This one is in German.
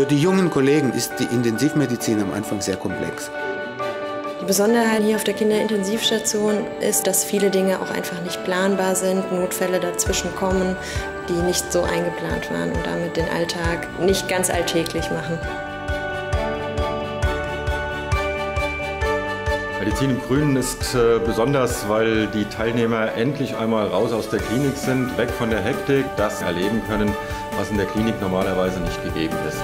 Für die jungen Kollegen ist die Intensivmedizin am Anfang sehr komplex. Die Besonderheit hier auf der Kinderintensivstation ist, dass viele Dinge auch einfach nicht planbar sind, Notfälle dazwischen kommen, die nicht so eingeplant waren und damit den Alltag nicht ganz alltäglich machen. Medizin im Grünen ist besonders, weil die Teilnehmer endlich einmal raus aus der Klinik sind, weg von der Hektik, das erleben können, was in der Klinik normalerweise nicht gegeben ist.